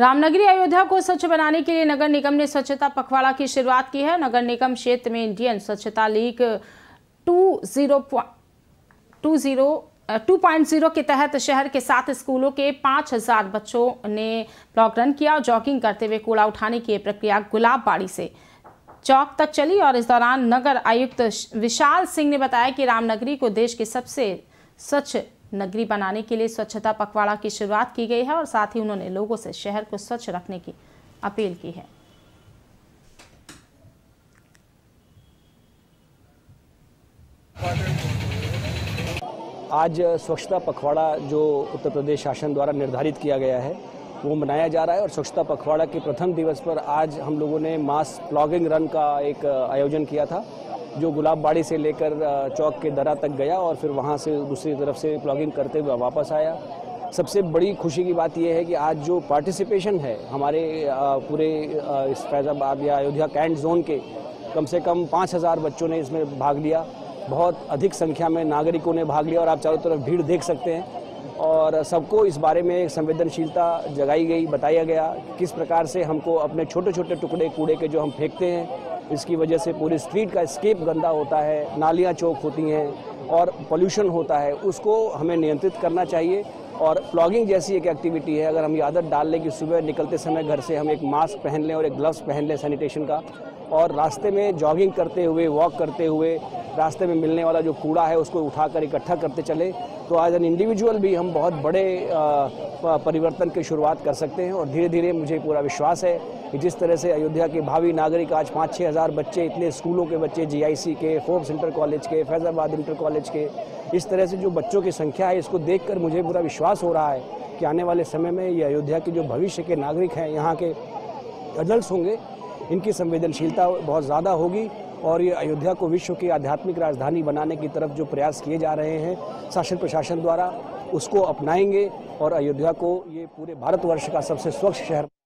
रामनगरी अयोध्या को स्वच्छ बनाने के लिए नगर निगम ने स्वच्छता पखवाड़ा की शुरुआत की है। नगर निगम क्षेत्र में इंडियन स्वच्छता लीग 2.0 के तहत शहर के 7 स्कूलों के 5000 बच्चों ने प्लॉग रन किया और जॉगिंग करते हुए कूड़ा उठाने की प्रक्रिया गुलाबबाड़ी से चौक तक चली। और इस दौरान नगर आयुक्त विशाल सिंह ने बताया कि रामनगरी को देश के सबसे स्वच्छ नगरी बनाने के लिए स्वच्छता पखवाड़ा की शुरुआत की गई है और साथ ही उन्होंने लोगों से शहर को स्वच्छ रखने की अपील की है। आज स्वच्छता पखवाड़ा जो उत्तर प्रदेश शासन द्वारा निर्धारित किया गया है वो मनाया जा रहा है और स्वच्छता पखवाड़ा के प्रथम दिवस पर आज हम लोगों ने मास प्लॉगिंग रन का एक आयोजन किया था जो गुलाबबाड़ी से लेकर चौक के दरा तक गया और फिर वहाँ से दूसरी तरफ से प्लॉगिंग करते हुए वापस आया। सबसे बड़ी खुशी की बात यह है कि आज जो पार्टिसिपेशन है हमारे पूरे इस फैजाबाद या अयोध्या कैंट जोन के कम से कम 5000 बच्चों ने इसमें भाग लिया। बहुत अधिक संख्या में नागरिकों ने भाग लिया और आप चारों तरफ भीड़ देख सकते हैं और सबको इस बारे में संवेदनशीलता जगाई गई, बताया गया किस प्रकार से हमको अपने छोटे छोटे टुकड़े कूड़े के जो हम फेंकते हैं इसकी वजह से पूरी स्ट्रीट का स्केप गंदा होता है, नालियाँ चौक होती हैं और पोल्यूशन होता है, उसको हमें नियंत्रित करना चाहिए। और प्लॉगिंग जैसी एक एक्टिविटी है, अगर हम ये आदत डाल लें कि सुबह निकलते समय घर से हम एक मास्क पहन लें और एक ग्लव्स पहन लें सैनिटेशन का, और रास्ते में जॉगिंग करते हुए, वॉक करते हुए रास्ते में मिलने वाला जो कूड़ा है उसको उठाकर इकट्ठा करते चले तो आज एन इंडिविजुअल भी हम बहुत बड़े परिवर्तन की शुरुआत कर सकते हैं। और धीरे धीरे मुझे पूरा विश्वास है कि जिस तरह से अयोध्या के भावी नागरिक आज 5-6 हज़ार बच्चे, इतने स्कूलों के बच्चे, GIC के, फोर्ब्स इंटर कॉलेज के, फैजाबाद इंटर कॉलेज के, इस तरह से जो बच्चों की संख्या है इसको देखकर मुझे पूरा विश्वास हो रहा है कि आने वाले समय में ये अयोध्या के जो भविष्य के नागरिक हैं, यहाँ के एडल्ट होंगे, इनकी संवेदनशीलता बहुत ज़्यादा होगी और ये अयोध्या को विश्व की आध्यात्मिक राजधानी बनाने की तरफ जो प्रयास किए जा रहे हैं शासन प्रशासन द्वारा उसको अपनाएंगे और अयोध्या को ये पूरे भारतवर्ष का सबसे स्वच्छ शहर